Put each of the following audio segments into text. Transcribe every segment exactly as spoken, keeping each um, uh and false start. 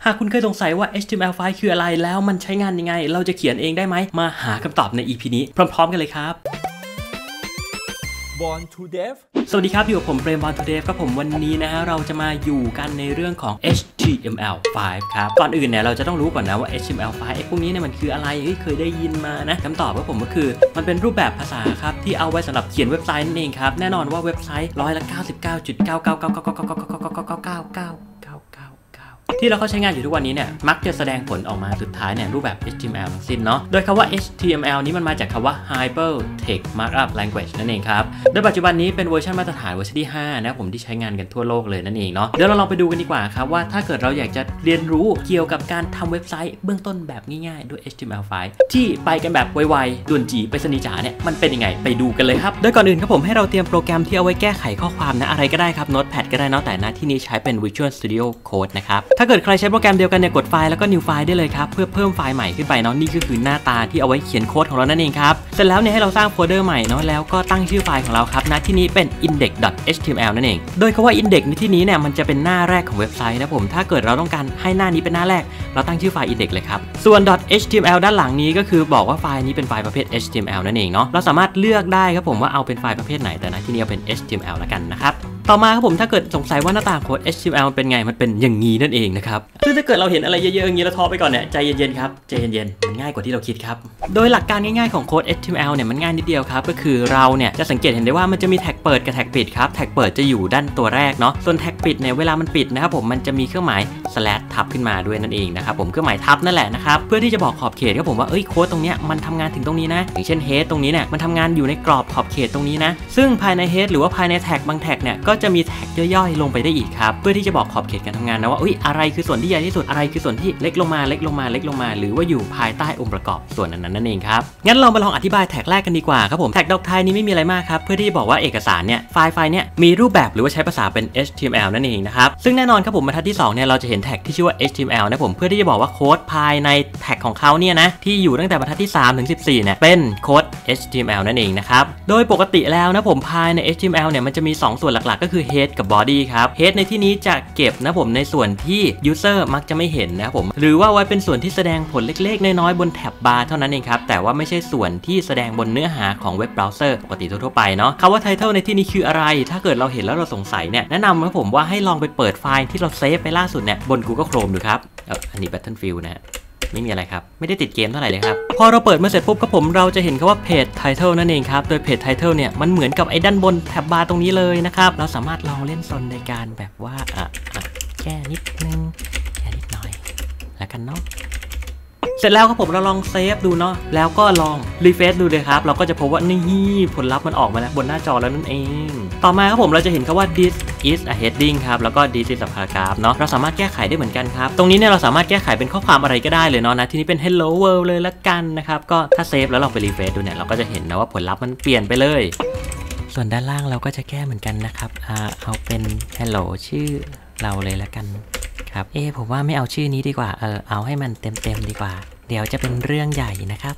หากคุณเคยสงสัยว่า เอช ที เอ็ม แอล ไฟว์ คืออะไรแล้วมันใช้งานยังไงเราจะเขียนเองได้ไหมมาหาคำตอบใน อี พี นี้พร้อมๆกันเลยครับ BorntoDev สวัสดีครับอยู่กับผมเฟรม BorntoDev ครับผมวันนี้นะฮะเราจะมาอยู่กันในเรื่องของ เอช ที เอ็ม แอล ไฟว์ ครับก่อนอื่นเนี่ยเราจะต้องรู้ก่อนนะว่า เอช ที เอ็ม แอล ไฟว์ ไอ้พวกนี้เนี่ยมันคืออะไรเคยได้ยินมานะคำตอบของผมก็คือมันเป็นรูปแบบภาษาครับที่เอาไว้สำหรับเขียนเว็บไซต์นั่นเองครับแน่นอนว่าเว็บไซต์ร้อยละ เก้าสิบเก้าจุดเก้าเก้าเก้าเก้าเก้าเก้าเก้าเก้าเก้าที่เราเข้าใช้งานอยู่ทุกวันนี้เนี่ยมักจะแสดงผลออกมาสุดท้ายเนี่ยรูปแบบ เอช ที เอ็ม แอล ทั้งสิ้นเนาะโดยคำว่า เอช ที เอ็ม แอล นี้มันมาจากคำว่า Hypertext Markup Language นั่นเองครับโดยปัจจุบันนี้เป็นเวอร์ชันมาตรฐานเวอร์ชันที่ห้านะผมที่ใช้งานกันทั่วโลกเลยนั่นเองเนาะเดี๋ยวเราลองไปดูกันดีกว่าครับว่าถ้าเกิดเราอยากจะเรียนรู้เกี่ยวกับการทำเว็บไซต์เบื้องต้นแบบง่ายๆด้วย เอช ที เอ็ม แอล ไฟว์ ที่ไปกันแบบไวๆด่วนจีไปสนิจ๋าเนี่ยมันเป็นยังไงไปดูกันเลยครับโดยก่อนอื่นครับผมให้เราเตรียมโปรแกรมที่เอาไว้แก้ไขข้อความนะอะไรก็ได้ครับ Notepad ก็ได้เนาะแต่ณที่นี้ใช้เป็น Visual Studio Code นะครับถ้าเกิดใครใช้โปรแกรมเดียวกันเนี่ยกดไฟล์แล้วก็ new file ได้เลยครับเพื่อเพิ่มไฟล์ใหม่ขึ้นไปเนาะนี่ก็คือหน้าตาที่เอาไว้เขียนโค้ดของเรานั่นเองครับเสร็จแล้วเนี่ยให้เราสร้างโฟลเดอร์ใหม่เนาะแล้วก็ตั้งชื่อไฟล์ของเราครับณที่นี้เป็น index.html นั่นเองโดยคำว่า index ในที่นี้เนี่ยมันจะเป็นหน้าแรกของเว็บไซต์นะผมถ้าเกิดเราต้องการให้หน้านี้เป็นหน้าแรกเราตั้งชื่อไฟล์ index เลยครับส่วน .html ด้านหลังนี้ก็คือบอกว่าไฟล์นี้เป็นไฟล์ประเภท เอช ที เอ็ม แอล นั่นเองเนาะเราสามารถเลือกได้ครับผมว่าเอาเป็นไฟล์ประเภทไหนแต่ณที่นี้เอาเป็น เอช ที เอ็ม แอล ละกันนะครับต่อมาครับผมถ้าเกิดสงสัยว่าหน้าตาของ เอช ที เอ็ม แอล มันเป็นไงมันเป็นอย่างนี้นั่นเองนะครับซึ่งถ้าเกิดเราเห็นอะไรเยอะๆอย่างนี้แล้วท้อไปก่อนเนี่ยใจเย็นๆครับใจเย็นๆมันง่ายกว่าที่เราคิดครับโดยหลักการง่ายๆของโค้ด เอช ที เอ็ม แอล เนี่ยมันง่ายนิดเดียวครับก็คือเราเนี่ยจะสังเกตเห็นได้ว่ามันจะมีแท็กเปิดกับแท็กปิดครับแท็กเปิดจะอยู่ด้านตัวแรกเนาะส่วนแท็กปิดเนี่ยเวลามันปิดนะครับผมมันจะมีเครื่องหมาย slash ทับขึ้นมาด้วยนั่นเองนะครับผมเครื่องหมายทับนั่นแหละนะครับเพื่อที่จะบอกขอบเขตครับผมว่าเอ้ยโค้ดตรงเนี้ยมันทำงานถึงตรงนี้นะอย่างเช่น head ตรงนี้เนี่ยมันทำงานอยู่ในกรอบขอบเขตตรงนี้นะซึ่งภายใน head หรือว่าภายในแท็กบางแท็กเนี่ยก็จะมีแท็กย่อยๆลงไปได้อีกครับเพื่อที่จะบอกขอบเขตการทำงานนะว่าเอ้ยอะไรคือส่วนที่ใหญ่ที่สุดอะไรคือส่วนที่เล็กลงมาเล็กลงมาเล็กลงมาหรือว่าอยู่ภายใต้องค์ประกอบส่วนนั้นนั่นเองครับงั้นเรามาลองอธิบายแท็กแรกกันดีกว่าครับผมแท็กดอกไทยนี้ไม่มีอะไรมากครับเพื่อที่จะบอกว่าเอกสารเนี่ยไฟล์ไฟล์เนี่ยมีรูปแบบหรือว่าใช้ภาษาเป็น เอช ที เอ็ม แอล นั่นเองนะครับซึ่งแน่นอนครับผมบรรทัดที่สองเนี่ยเราจะเห็นแท็กที่ชื่อว่า เอช ที เอ็ม แอล นะผมเพื่อที่จะบอกว่าโค้ดภายในแท็กของเขาเนี่ยนะที่อยู่ตั้งแต่บรรทัดที่สามถึงสิบสี่เนี่ยเป็นโค้ด เอช ที เอ็ม แอล นั่นเองนะครับโดยปกติแล้วนะผมภายใน เอช ที เอ็ม แอล เนี่ยมันจะมีสองส่วนหลักๆก็คือ head กับ body ครับ head ในที่นี้จะเก็บนะผมในส่วนที่ยูเซอร์มักจะไม่เห็นนะครับผมหรือว่าไว้เป็นส่วนที่แสดงผลเล็กๆน้อยๆบนแท็บบาร์เท่านั้นเองครับแต่ว่าไม่ใช่ส่วนที่แสดงบนเนื้อหาของเว็บเบราว์เซอร์ปกติทั่วๆไปเนาะคำว่า Title ในที่นี้คืออะไรถ้าเกิดเราเห็นแล้วเราสงสัยเนี่ยแนะนำครับผมว่าให้ลองไปเปิดไฟล์ที่เราเซฟไปล่าสุดเนี่ยบน Google Chrome ดูครับเอออันนี้ Battlefield นะไม่มีอะไรครับไม่ได้ติดเกมเท่าไหร่เลยครับพอเราเปิดมาเสร็จปุ๊บครับผมเราจะเห็นคำว่า Page Title นั่นเองครับโดย Page Title เนี่ยมันเหมือนกับไอ้ด้านบนแท็บบาร์ตรงนี้เลยนะครับเราสามารถลองเล่นซนในการแบบว่าอ่ะแค่นิดนึงแค่นิดหน่อยแล้วกันเนาะเสร็จแล้วครับผมเราลองเซฟดูเนาะแล้วก็ลองรีเฟรชดูเลยครับเราก็จะพบว่านี่ผลลัพธ์มันออกมาแล้วบนหน้าจอแล้วนั่นเองต่อมาครับผมเราจะเห็นคำว่า this is a heading ครับแล้วก็ this is a paragraph เนาะเราสามารถแก้ไขได้เหมือนกันครับตรงนี้เนี่ยเราสามารถแก้ไขเป็นข้อความอะไรก็ได้เลยเนาะนะที่นี้เป็น hello world เลยละกันนะครับก็ถ้าเซฟแล้วลองไปรีเฟรชดูเนี่ยเราก็จะเห็นนะว่าผลลัพธ์มันเปลี่ยนไปเลยส่วนด้านล่างเราก็จะแก้เหมือนกันนะครับอ่าเอาเป็น hello ชื่อเราเลยละกันครับเอผมว่าไม่เอาชื่อนี้ดีกว่าเออเอาให้มันเต็มๆดีกว่าเดี๋ยวจะเป็นเรื่องใหญ่นะครับ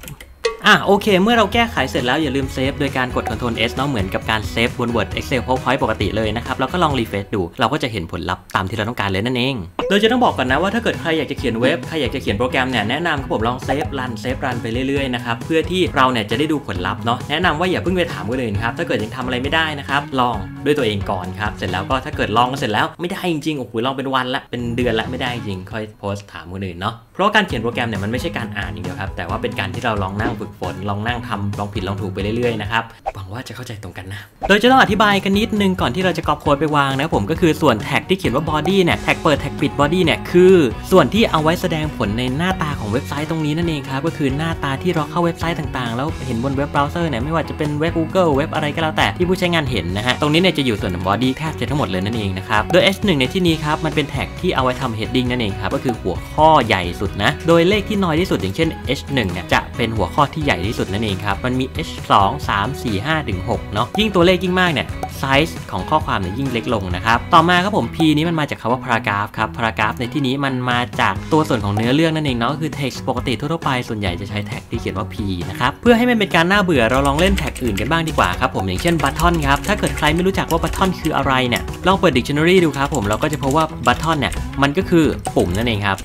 อ่ะโอเคเมื่อเราแก้ไขเสร็จแล้วอย่าลืมเซฟโดยการกด Ctrl S เนาะเหมือนกับการเซฟบน Word Excel PowerPoint ปกติเลยนะครับแล้วก็ลองรีเฟรชดูเราก็จะเห็นผลลัพธ์ตามที่เราต้องการเลยนั่นเองโดยจะต้องบอกก่อนนะว่าถ้าเกิดใครอยากจะเขียนเว็บใครอยากจะเขียนโปรแกรมเนี่ยแนะนำครับผมลองเซฟรันเซฟรันไปเรื่อยๆนะครับเพื่อที่เราเนี่ยจะได้ดูผลลัพธ์เนาะแนะนำว่าอย่าเพิ่งไปถามคนอื่นครับถ้าเกิดยังทำอะไรไม่ได้นะครับลองด้วยตัวเองก่อนครับเสร็จแล้วก็ถ้าเกิดลองเสร็จแล้วไม่ได้จริงๆโอ้โหลองเป็นวันละเป็นเดือนละไม่ได้จริงค่อยโพสต์ถามคนอื่นเนาะเพราะการเขียนโปรแกรมเนี่ยมันไม่ใช่การอ่านอย่างเดียวครับแต่ว่าเป็นการที่เราลองนั่งฝึกฝนลองนั่งทำลองผิดลองถูกไปเรื่อยๆนะครับหวังว่าจะเข้าใจตรงกันนะโดยจะต้องอธิบายกันนิดนึงก่อนที่เราจะก๊อปโค้ดไปวางนะครับผมก็คือส่วนแท็กที่เขียนว่า body เนี่ยแท็กเปิดแท็กปิด body เนี่ยคือส่วนที่เอาไว้แสดงผลในหน้าตาของเว็บไซต์ตรงนี้นั่นเองครับก็คือหน้าตาที่เราเข้าเว็บไซต์ต่างๆแล้วเห็นบนเว็บเบราว์เซอร์เนี่ยไม่ว่าจะเป็นเว็บ Google เว็บอะไรก็แล้วแต่ที่ผู้ใช้งานเห็นนะฮะตรงนี้เนี่ยจะอยู่ส่วนของ body แทบจะทั้งหมดเลยนั่นเองนะครับโดย เอช หนึ่ง ในที่นี้ครับมันเป็นแท็กที่เอาไว้ทำ heading นั่นเองครับก็คือหัวข้อใหญ่สุดนะโดยเลขที่น้อยที่สุดอย่างเช่น เอช หนึ่ง เนี่ยจะเป็นหัวข้อที่ใหญ่ที่สุดนั่นเองครับมันมี เอช สอง สาม สี่ ห้า ถึง หก เนาะยิ่งตัวเลขยิ่งมากเนี่ย ไซส์ของข้อความเนี่ยยิ่งเล็กลงนะครับต่อมาครับผม P นี้มันมาจากคำว่า paragraph ครับ paragraph ในที่นี้มันมาจากตัวส่วนของเนื้อเรื่องนั่นเองเนาะคือ text ปกติทั่วไปส่วนใหญ่จะใช้แท็กที่เขียนว่า P นะครับเพื่อให้มันเป็นการน่าเบื่อเราลองเล่นแท็กอื่นกันบ้างดีกว่าครับผมอย่างเช่น button ครับถ้าเกิดใครไม่รู้จักว่า button คืออะไรเนี่ยลองเปิด dictionary ดูครับผมเราก็จะพบว่า button เนี่ยมันก็คือปุ่มนั่นเองครับ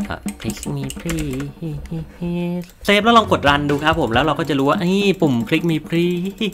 click me please เซฟแล้วลองกดรันดูครับผมแล้วเราก็จะรู้ว่าปุ่ม click me please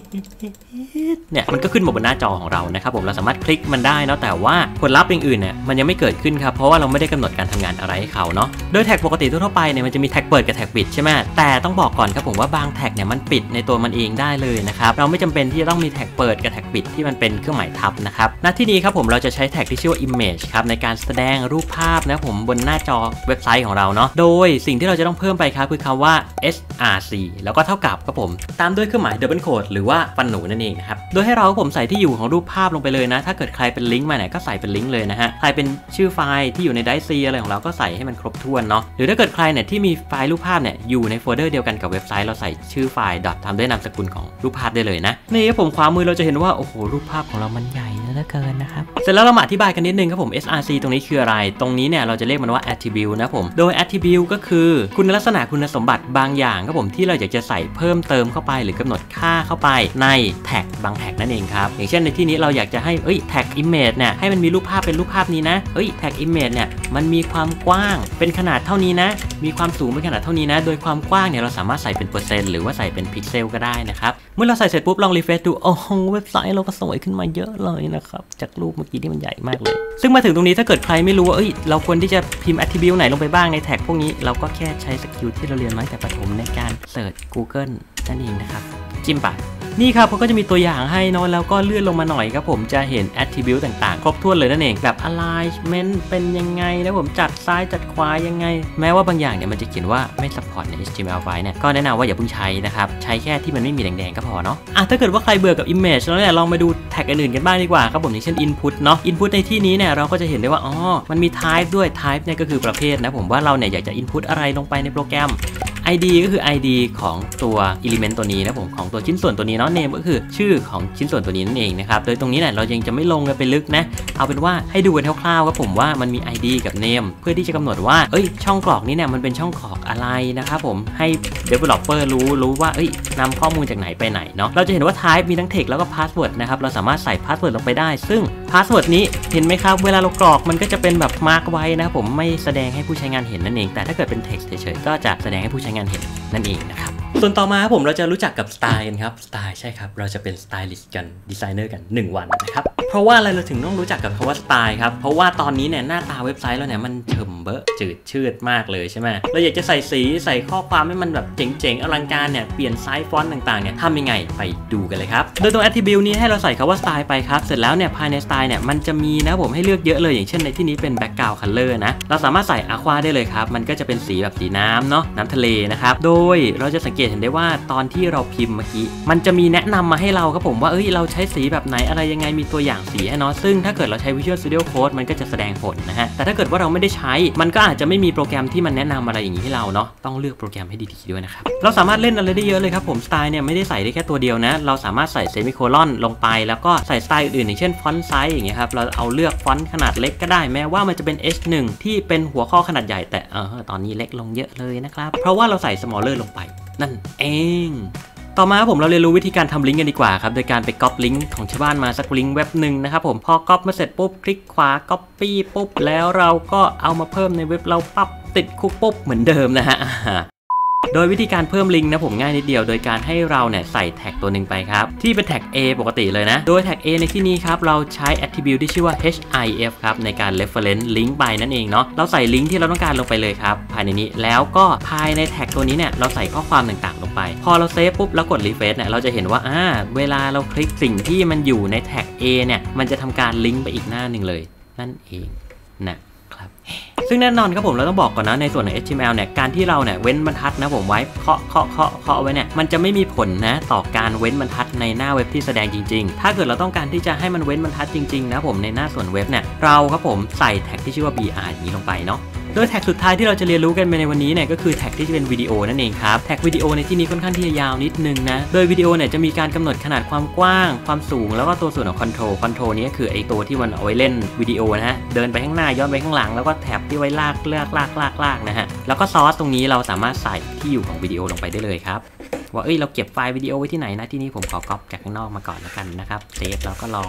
เนี่ยมันก็ขึ้นมาบนหน้าจอของเรานะครับผมเราสามารถคลิกมันได้นะแต่ว่าผลลัพธ์อย่างอื่นเนี่ยมันยังไม่เกิดขึ้นครับเพราะว่าเราไม่ได้กำหนดการทำงานอะไรให้เขาเนาะโดยแท็กปกติทั่วไปเนี่ยมันจะมีแท็กเปิดกับแท็กปิดใช่ไหมแต่ต้องบอกก่อนครับผมว่าบางแท็กเนี่ยมันปิดในตัวมันเองได้เลยนะครับเราไม่จำเป็นที่จะต้องมีแท็กเปิดกับแท็กปิดที่มันเป็นเครื่องหมายทับนะครับณที่นี้ครับผมเราจะใช้แท็กที่ชื่อว่า image ครับในการแสดงรูปภาพนะผมบนหน้าจอเว็บไซต์ของเราเนาะโดยสิ่งที่เราจะต้องเพิ่มไปครับคือคำว่า src แล้วก็เท่ากับครับผมตามด้วยเครื่องหมาย double quote หรือว่าฟันหนูนั่นเองนะครับโดยให้เราผมใส่ที่อยู่ของรูปภาพลงไปเลยนะถ้าเกิดใครเป็นลิงก์มาเนี่ยก็ใส่เป็นลิงก์เลยนะฮะใครเป็นชื่อไฟล์ที่อยู่ในไดรฟ์ซีอะไรของเราก็ใส่ให้มันครบถ้วนเนาะหรือถ้าเกิดใครเนี่ยที่มีไฟล์รูปภาพเนี่ยอยู่ในโฟลเดอร์เดียวกันกับเว็บไซต์เราใส่ชื่อไฟล์ดอททำด้วยนามสกุลของรูปภาพได้เลยนะนี่ครับผมขวามือเราจะเห็นว่าโอ้โหรูปภาพของเรามันใหญ่เหลือเกินนะครับเสร็จแล้วเรามาอธิบายกันนิดนึงครับผม เอส อาร์ ซี ตรงนี้คืออะไรตรงนี้เนี่ยเราจะเรียกมันว่า attribute นะผมโดย attribute ก็คือคุณลักษณะคุณสมบัติบางอย่างครับผมที่เราอยากจะใส่เพิ่มเติมเข้าไปหรือกำหนดค่าเข้าไปในแท็กบางแท็กนั่นเองครับอย่างเช่นในที่นี้เราอยากจะให้เอ้ยแท็ก image เนี่ยให้มันมีรูปภาพเป็นรูปภาพนี้นะเอ้ยแท็ก image เนี่ยมันมีความกว้างเป็นขนาดเท่านี้นะมีความสูงเป็นขนาดเท่านี้นะโดยความกว้างเนี่ยเราสามารถใส่เป็นเปอร์เซ็นต์หรือว่าใส่เป็นพิกเซลก็ได้นะครับเมื่อเราใส่เสร็จปุ๊บลองรีเฟรชดูโอ้โหเว็บไซต์เราก็สวยขึ้นมาเยอะเลยนะครับจากรูปเมื่อกี้ที่มันใหญ่มากเลยซึ่งมาถึงตรงนี้ถ้าเกิดใครไม่รู้ว่าเอ้ยเราควรที่จะพิมพ์ attribute ไหนลงไปบ้างในแท็กพวกนี้เราก็แค่ใช้สกิลที่เราเรียนมาแต่ประถมในการเสิร์ช Google นั่นเองนะครับจิ้มไปนี่ครับเขาก็จะมีตัวอย่างให้นอนแล้วก็เลื่อนลงมาหน่อยครับผมจะเห็น attribute ต่างๆครบถ้วนเลยนั่นเองแบบ alignment เป็นยังไงนะผมจัดซ้ายจัดขวายังไงแม้ว่าบางอย่างเนี่ยมันจะเขียนว่าไม่ support ใน เอช ที เอ็ม แอล ไฟว์ เนี่ยก็แนะนำว่าอย่าเพิ่งใช้นะครับใช้แค่ที่มันไม่มีแดงๆก็พอเนาะอ่ะถ้าเกิดว่าใครเบื่อกับ image แล้วเนี่ยลองมาดูแท็กอื่นๆกันบ้างดีกว่าครับผมอย่างเช่น input เนาะ input ในที่นี้เนี่ยเราก็จะเห็นได้ว่าอ๋อมันมี type ด้วย type เนี่ยก็คือประเภทนะผมว่าเราเนี่ยอยากจะ input อะไรลงไปในโปรแกรมไอ ดี ก็คือ ไอ ดี ของตัว element ตัวนี้นะผมของตัวชิ้นส่วนตัวนี้เนาะ name ก็คือชื่อของชิ้นส่วนตัวนี้นั่นเองนะครับโดยตรงนี้เนี่ยเรายังจะไม่ลงกันไปลึกนะเอาเป็นว่าให้ดูกันคร่าวๆครับผมว่ามันมี ไอ ดี กับ name เพื่อที่จะกำหนดว่าเอ้ยช่องกรอกนี้เนี่ยมันเป็นช่องกรอกอะไรนะครับผมให้ developer รู้รู้ว่าเอ้ยนำข้อมูลจากไหนไปไหนเนาะเราจะเห็นว่า type มีทั้ง text แล้วก็ password นะครับเราสามารถใส่ password ลงไปได้ซึ่ง password นี้เห็นไหมครับเวลาเรากรอกมันก็จะเป็นแบบ mark ไว้นะครับผมไม่แสดงให้ผู้ใช้งานเห็นนั่นเองแต่ถ้าเกิดเป็น text เฉยๆก็จะแสดงให้ผู้ใช้งานเห็นนั่นเองนะครับส่วนต่อมาครับผมเราจะรู้จักกับสไตล์กันครับสไตล์ใช่ครับเราจะเป็นสไตลิสต์กันดีไซเนอร์กันหนึ่งวันนะครับเพราะว่าอะไรเราถึงต้องรู้จักกับคำว่าสไตล์ครับเพราะว่าตอนนี้เนี่ยหน้าตาเว็บไซต์เราเนี่ยมันเฉมเบอะจืดชืดมากเลยใช่ไหมเราอยากจะใส่สีใส่ข้อความให้มันแบบเจ๋งๆอลังการเนี่ยเปลี่ยนไซส์ฟอนต์ต่างๆเนี่ยทำยังไงไปดูกันเลยครับโดยตรง attribute นี้ให้เราใส่คำว่าสไตล์ไปครับเสร็จแล้วเนี่ยภายในสไตล์เนี่ยมันจะมีนะผมให้เลือกเยอะเลยอย่างเช่นในที่นี้เป็น background color นะเราสามารถใส่ aqua ได้เลยครับมันก็จะเป็นสีแบบสีน้ำเนาะน้ำทะเลนะครับโดยเราจะสังเกตเห็นได้ว่าตอนที่เราพิมพ์เมื่อกี้มันจะมีแนะนำมาให้เราครับผมว่าเอ้ยเราใช้สีแบบไหนอะไรยังไงมีตัวอย่างสีให้เนาะซึ่งถ้าเกิดเราใช้ Visual Studio Code มันก็จะแสดงผลนะฮะแต่ถ้าเกิดว่าเราไม่ได้ใช้มันก็อาจจะไม่มีโปรแกรมที่มันแนะนำอะไรอย่างนี้ให้เราเนาะต้องเลือกโปรแกรมให้ดีๆด้วยนะครับเราสามารถเล่นอะไรได้เยอะเลยครับผมสไตล์เนี่ยไม่ได้ใส่ได้แค่ตัวเดียวนะเราสามารถใส่เซมิโคลอนลงไปแล้วก็ใส่สไตล์อื่นอย่างเช่นฟอนต์ไซส์อย่างเงี้ยครับเราเอาเลือกฟอนต์ขนาดเล็กก็ได้แม้ว่ามันจะเป็น เอช หนึ่ง ที่เป็นหัวข้อขนาดใหญ่แต่เออตอนนี้เล็กลงเยอะเลยนะครับเพราะว่าเราใส่ smaller ลงไปนั่นเองต่อมาผมเราเรียนรู้วิธีการทำลิงก์กันดีกว่าครับโดยการไปก๊อปลิงก์ของชาวบ้านมาสักลิงก์เว็บหนึ่งนะครับผมพอก๊อปมาเสร็จปุ๊บคลิกขวาก๊อปปี้ปุ๊บแล้วเราก็เอามาเพิ่มในเว็บเราปั๊บติดคุกปุ๊บเหมือนเดิมนะฮะโดยวิธีการเพิ่มลิงก์นะผมง่ายนิดเดียวโดยการให้เราเนี่ยใส่แท็กตัวหนึ่งไปครับที่เป็นแท็ก A ปกติเลยนะโดยแท็ก A ในที่นี้ครับเราใช้ attribute ที่ชื่อว่า hif ครับในการ reference ลิงก์ไปนั่นเองเนาะเราใส่ลิงก์ที่เราต้องการลงไปเลยครับภายในนี้แล้วก็ภายในแท็กตัวนี้เนี่ยเราใส่ข้อความต่างๆลงไปพอเราเซฟปุ๊บแล้วกด refresh เนี่ยเราจะเห็นว่าอ่าเวลาเราคลิกสิ่งที่มันอยู่ในแท็ก A เนี่ยมันจะทำการลิงก์ไปอีกหน้าหนึ่งเลยนั่นเองนะครับซึ่งแน่นอนครับผมเราต้องบอกก่อนนะในส่วนของ เอช ที เอ็ม แอล เนี่ยการที่เราเนี่ยเว้นบรรทัดนะผมไว้เคาะเคาะเคาะเคาะไว้เนี่ยมันจะไม่มีผลนะต่อการเว้นบรรทัดในหน้าเว็บที่แสดงจริงๆถ้าเกิดเราต้องการที่จะให้มันเว้นบรรทัดจริงๆนะผมในหน้าส่วนเว็บเนี่ยเราครับผมใส่แท็กที่ชื่อว่า บี อาร์ อย่างนี้ลงไปเนาะ โดยแท็กสุดท้ายที่เราจะเรียนรู้กันไปในวันนี้เนี่ยก็คือแท็กที่จะเป็นวิดีโอนั่นเองครับแท็กวิดีโอในที่นี้ค่อนข้างที่จะยาวนิดนึงนะโดยวิดีโอเนี่ยจะมีการกำหนดขนาดความกว้างความสูงแล้วก็ตัวส่วนของคอนโทรลคอนโทรลนี้ก็คือไอตัวที่มันเอาไว้เล่นวิดีโอนะฮะเดินไปข้างหน้าย้อนไปข้างหลังแล้วก็แท็บที่ไว้ลากลากลากลากลากนะฮะแล้วก็ซอสตรงนี้เราสามารถใส่ที่อยู่ของวิดีโอลงไปได้เลยครับว่าเอ้ยเราเก็บไฟล์วิดีโอไว้ที่ไหนนะที่นี่ผมขอก๊อปจากข้างนอกมาก่อนแล้วกันนะครับเซฟแล้วก็ลอง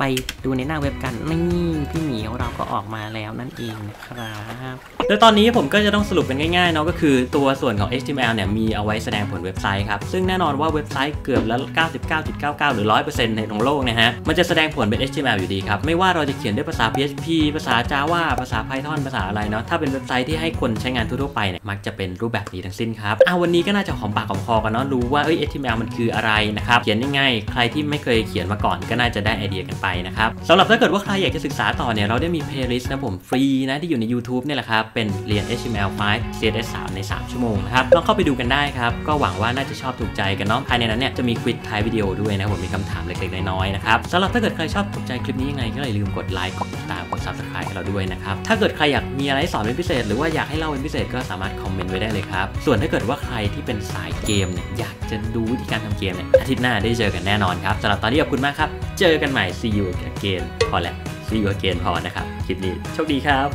ไปดูในหน้าเว็บกันนี่พี่หมีของเราก็ออกมาแล้วนั่นเองนะครับโดยตอนนี้ผมก็จะต้องสรุปเป็นง่ายๆเนาะก็คือตัวส่วนของ เอช ที เอ็ม แอล เนี่ยมีเอาไว้แสดงผลเว็บไซต์ครับซึ่งแน่นอนว่าเว็บไซต์เกือบละ เก้าสิบเก้าจุดเก้าเก้า หรือ หนึ่งร้อยเปอร์เซ็นต์ ในทั้งโลกนะฮะมันจะแสดงผลเป็น เอช ที เอ็ม แอล อยู่ดีครับไม่ว่าเราจะเขียนด้วยภาษา พี เอช พี ภาษา Java ภาษา Python ภาษาอะไรเนาะถ้าเป็นเว็บไซต์ที่ให้คนใช้งานทั่วๆไปเนี่ยมักจะเป็นรูปแบบนี้ทั้งสิ้นครับอ่ะวันนี้ก็น่าจะหอมปากหอมคอกันเนาะรู้ว่าเอ้ย เอช ที เอ็ม แอล มันคืออะไรนะครับเขียนง่ายๆใครที่ไม่เคยเขียนมาก่อนก็น่าจะได้ไอเดียกันไปนะครับสำหรับถ้าเกิดว่าใครอยากจะศึกษาต่อเนี่ยเราได้มี playlist นะผมฟรีนะที่อยู่ใน YouTube เนี่ยแหละครับเป็นเรียน เอช ที เอ็ม แอล ไฟว์ ซี เอส เอส สามในสามชั่วโมงนะครับลองเข้าไปดูกันได้ครับก็หวังว่าน่าจะชอบถูกใจกันเนาะภายในนั้นเนี่ยจะมีควิซท้ายวิดีโอด้วยนะผมมีคำถามเล็กๆน้อยๆนะครับสำหรับถ้าเกิดใครชอบถูกใจคลิปนี้ยังไงก็อย่าลืมกดไลค์กดติดตามกด Subscribe ให้เราด้วยนะครับถ้าเกิดใครอยากมีอะไรสอนเป็นพิเศษหรือว่าอยากให้เล่าเป็นพิเศษก็สามารถคอมเมนต์ไว้ได้เลยครับส่วนถ้าเกิดว่าใครที่เป็นสายเกมเนี่ยอยากจะดูวิธีการทำเกมเนี่ยอาทิตย์หน้าได้เจอกันแน่นอนครับสำหรับตอนนี้ขอบคุณมากครับเจอกันใหม่ see you again พอแล้ว see you again พอนะครับคลิปนี้โชคดีครับ